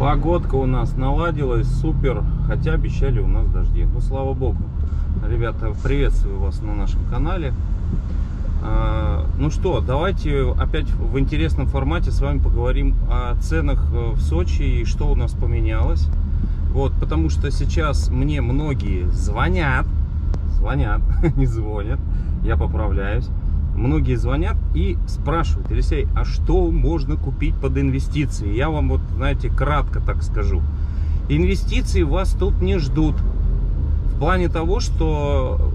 Погодка у нас наладилась, супер, хотя обещали у нас дожди. Ну, слава богу. Ребята, приветствую вас на нашем канале. Ну что, давайте опять в интересном формате с вами поговорим о ценах в Сочи и что у нас поменялось. Вот, потому что сейчас мне многие звонят, не звонят, я поправляюсь. Многие звонят и спрашивают: Елисей, а что можно купить под инвестиции? Я вам вот, знаете, кратко так скажу. Инвестиции вас тут не ждут. В плане того, что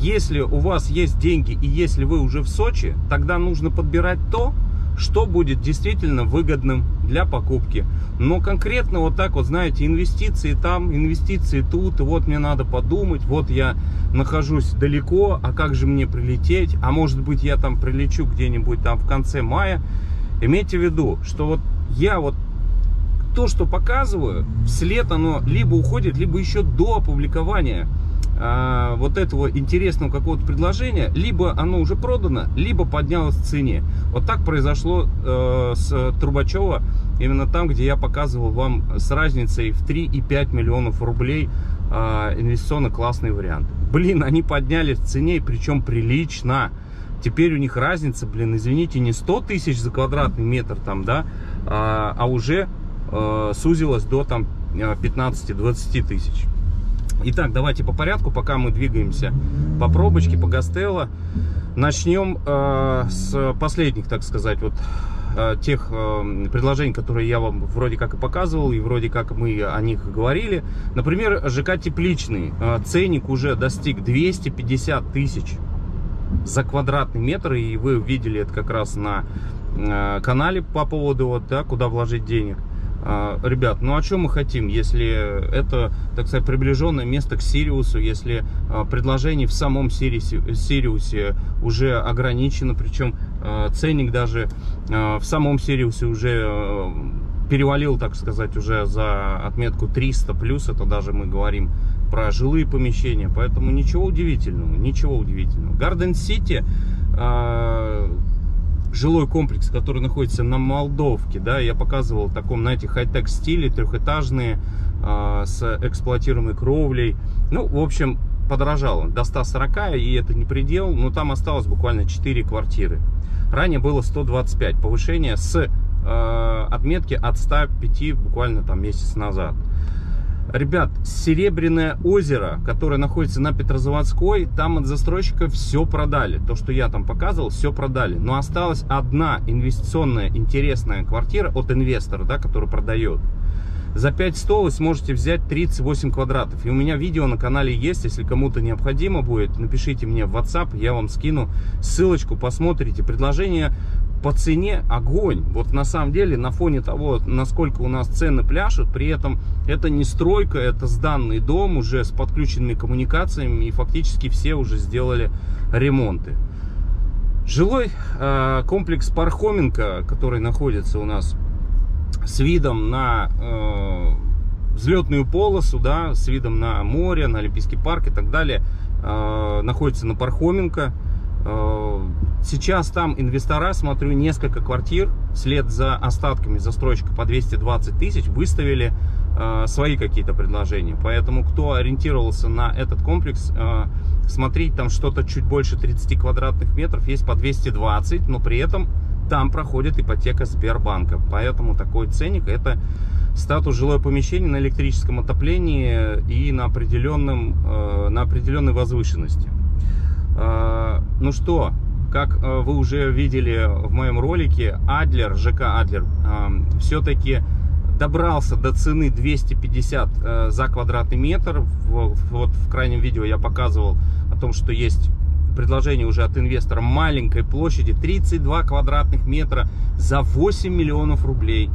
если у вас есть деньги и если вы уже в Сочи, тогда нужно подбирать то, что будет действительно выгодным для покупки. Но конкретно вот так вот, знаете, инвестиции там, инвестиции тут, и вот мне надо подумать, вот я нахожусь далеко, а как же мне прилететь, а может быть я там прилечу где-нибудь там в конце мая. Имейте в виду, что вот я вот то, что показываю, вслед оно либо уходит, либо еще до опубликования вот этого интересного какого-то предложения, либо оно уже продано, либо поднялось в цене. Вот так произошло с Трубачева, именно там, где я показывал вам с разницей в 3 и 5 миллионов рублей инвестиционно классный вариант. Блин, они подняли в цене, причем прилично. Теперь у них разница, блин, извините, не 100 тысяч за квадратный метр там, да, а уже сузилась до там 15-20 тысяч. Итак, давайте по порядку, пока мы двигаемся по пробочке, по Гостелу. Начнем с последних, так сказать, вот тех предложений, которые я вам вроде как и показывал, и вроде как мы о них говорили. Например, ЖК Тепличный. Ценник уже достиг 250 тысяч за квадратный метр, и вы видели это как раз на канале по поводу, вот, да, куда вложить денег. Ребят, ну а что мы хотим, если это, так сказать, приближенное место к Сириусу, если предложение в самом Сириусе уже ограничено, причем ценник даже в самом Сириусе уже перевалил, так сказать, уже за отметку 300 плюс, это даже мы говорим про жилые помещения, поэтому ничего удивительного, ничего удивительного. Гарден Сити, жилой комплекс, который находится на Молдовке, да, я показывал в таком, знаете, хай-тек стиле, трехэтажные, с эксплуатируемой кровлей. Ну, в общем, подорожал он до 140, и это не предел, но там осталось буквально 4 квартиры. Ранее было 125, повышение с отметки от 105 буквально там месяц назад. Ребят, Серебряное озеро, которое находится на Петрозаводской, там от застройщика все продали. То, что я там показывал, все продали. Но осталась одна инвестиционная интересная квартира от инвестора, да, который продает. За 5100 вы сможете взять 38 квадратов. И у меня видео на канале есть, если кому-то необходимо будет, напишите мне в WhatsApp, я вам скину ссылочку, посмотрите. Предложение по цене огонь. Вот на самом деле, на фоне того, насколько у нас цены пляшут, при этом это не стройка, это сданный дом уже с подключенными коммуникациями, и фактически все уже сделали ремонты. Жилой комплекс Пархоменко, который находится у нас с видом на взлетную полосу, да, с видом на море, на Олимпийский парк и так далее, находится на Пархоменко. Сейчас там инвестора, смотрю, несколько квартир вслед за остатками застройщика по 220 тысяч выставили свои какие-то предложения. Поэтому, кто ориентировался на этот комплекс, смотрите, там что-то чуть больше 30 квадратных метров есть по 220, но при этом там проходит ипотека Сбербанка. Поэтому такой ценник — это статус жилое помещение на электрическом отоплении и на определенной возвышенности. Ну что, как вы уже видели в моем ролике, Адлер, ЖК Адлер, все-таки добрался до цены 250 за квадратный метр. Вот в крайнем видео я показывал о том, что есть предложение уже от инвестора маленькой площади 32 квадратных метра за 8 миллионов рублей,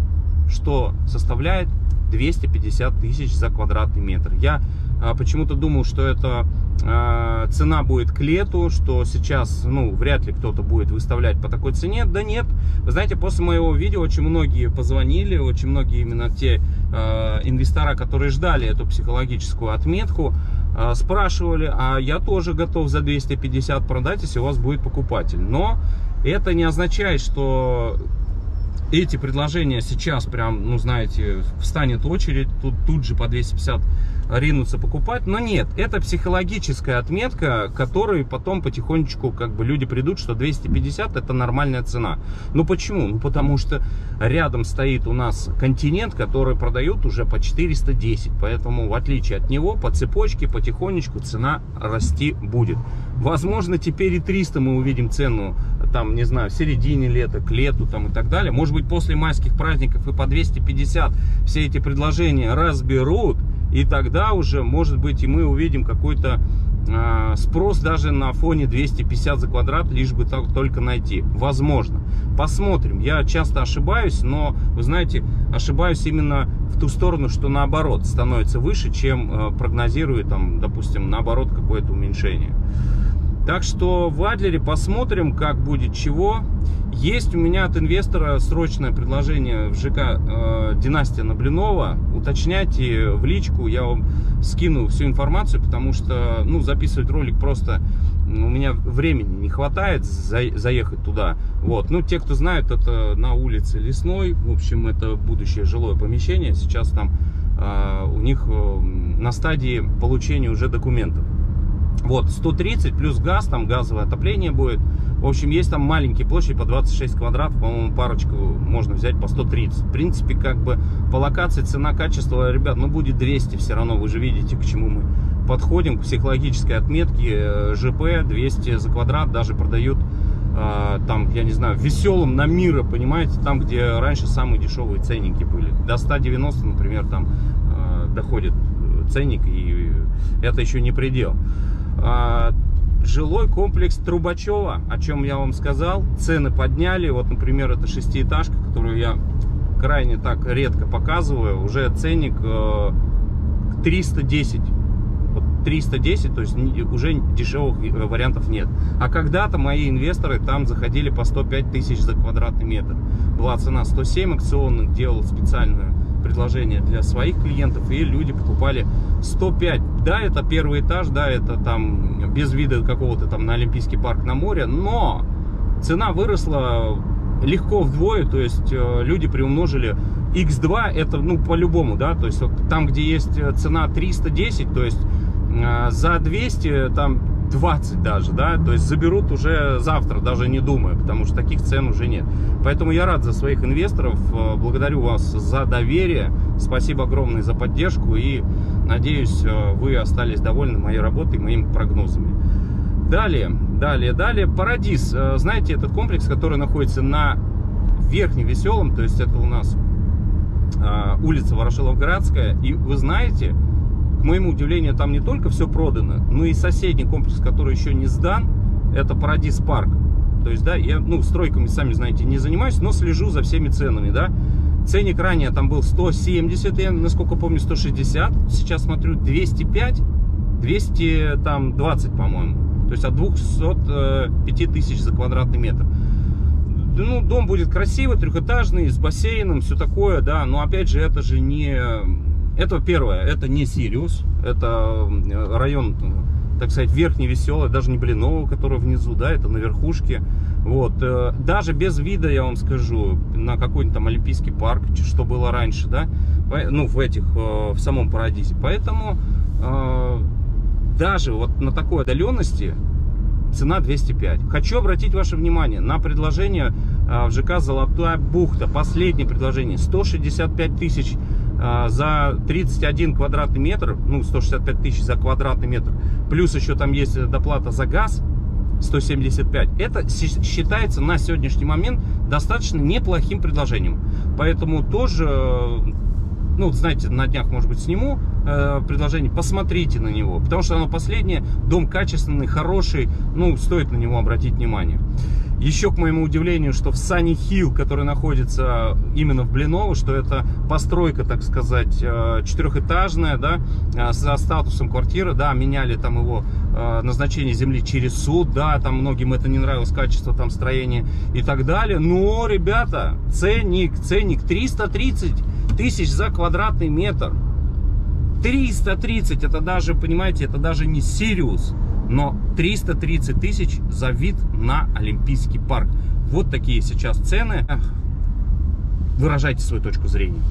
что составляет 250 тысяч за квадратный метр. Я почему-то думал, что это цена будет к лету, что сейчас, ну, вряд ли кто-то будет выставлять по такой цене. Да нет, вы знаете, после моего видео очень многие позвонили, очень многие именно те инвестора, которые ждали эту психологическую отметку, спрашивали, а я тоже готов за 250 продать, если у вас будет покупатель. Но это не означает, что эти предложения сейчас прям, ну знаете, встанет очередь, тут же по 250 ринутся покупать. Но нет, это психологическая отметка, которой потом потихонечку как бы люди придут, что 250 это нормальная цена. Ну почему? Ну потому что рядом стоит у нас Континент, который продают уже по 410. Поэтому в отличие от него по цепочке потихонечку цена расти будет. Возможно, теперь и 300 мы увидим цену, там, не знаю, в середине лета, к лету там и так далее. Может быть, после майских праздников и по 250 все эти предложения разберут. И тогда уже, может быть, и мы увидим какой-то спрос даже на фоне 250 за квадрат, лишь бы так только найти. Возможно. Посмотрим. Я часто ошибаюсь, но, вы знаете, ошибаюсь именно в ту сторону, что наоборот становится выше, чем прогнозирую, там, допустим, наоборот какое-то уменьшение. Так что в Адлере посмотрим, как будет чего. Есть у меня от инвестора срочное предложение в ЖК «Династия Наблинова». Уточняйте в личку, я вам скину всю информацию, потому что, ну, записывать ролик просто у меня времени не хватает заехать туда. Вот. Ну, те, кто знают, это на улице Лесной. В общем, это будущее жилое помещение. Сейчас там у них на стадии получения уже документов. Вот, 130 плюс газ, там газовое отопление будет. В общем, есть там маленькие площади по 26 квадратов, по-моему, парочку можно взять по 130. В принципе, как бы по локации цена-качество, ребят, ну будет 200 все равно, вы же видите, к чему мы подходим, к психологической отметке ЖП, 200 за квадрат даже продают, там, я не знаю, веселым на Мира, понимаете, там, где раньше самые дешевые ценники были. До 190, например, там доходит ценник, и это еще не предел. Жилой комплекс Трубачева, о чем я вам сказал, цены подняли. Вот, например, это шестиэтажка, которую я крайне так редко показываю. Уже ценник 310. 310, то есть уже дешевых вариантов нет. А когда-то мои инвесторы там заходили по 105 тысяч за квадратный метр. Была цена 107 акционных, делал специальное предложение для своих клиентов, и люди покупали 105. Да, это первый этаж, да, это там без вида какого-то там на Олимпийский парк, на море, но цена выросла легко вдвое, то есть люди приумножили x2, это, ну, по-любому, да, то есть вот там, где есть цена 310, то есть за 200, там 20 даже, да, то есть заберут уже завтра, даже не думая, потому что таких цен уже нет. Поэтому я рад за своих инвесторов, благодарю вас за доверие, спасибо огромное за поддержку, и надеюсь, вы остались довольны моей работой и моими прогнозами. Далее, Парадиз. Знаете, этот комплекс, который находится на Верхневеселом, то есть это у нас улица Ворошиловградская, и вы знаете, к моему удивлению, там не только все продано, но и соседний комплекс, который еще не сдан, это Парадиз Парк. То есть, да, я, ну, стройками, сами знаете, не занимаюсь, но слежу за всеми ценами, да. Ценник ранее там был 170, я, насколько помню, 160. Сейчас смотрю 205, 220, по-моему. То есть от 205 тысяч за квадратный метр. Ну, дом будет красивый, трехэтажный, с бассейном, все такое, да. Но опять же, это же не... Это первое, это не Сириус, это район, так сказать, Верхневеселый, даже не Блиново, который внизу, да, это на верхушке. Вот, даже без вида, я вам скажу, на какой-нибудь там Олимпийский парк, что было раньше, да, ну, в самом Парадизе. Поэтому даже вот на такой отдаленности цена 205. Хочу обратить ваше внимание на предложение в ЖК «Золотая бухта». Последнее предложение 165 тысяч за 31 квадратный метр. Ну, 165 тысяч за квадратный метр. Плюс еще там есть доплата за газ 175. Это считается на сегодняшний момент достаточно неплохим предложением. Поэтому тоже... Ну, знаете, на днях, может быть, сниму предложение, посмотрите на него, потому что оно последнее, дом качественный, хороший, ну, стоит на него обратить внимание. Еще, к моему удивлению, что в Санни Хилл, который находится именно в Блиново, что это постройка, так сказать, четырехэтажная, да, со статусом квартиры, да, меняли там его назначение земли через суд, да, там многим это не нравилось, качество там строения и так далее, но, ребята, ценник 330 тысяч за квадратный метр. 330, это даже, понимаете, это даже не Сириус, но 330 тысяч за вид на Олимпийский парк. Вот такие сейчас цены. выражайте свою точку зрения.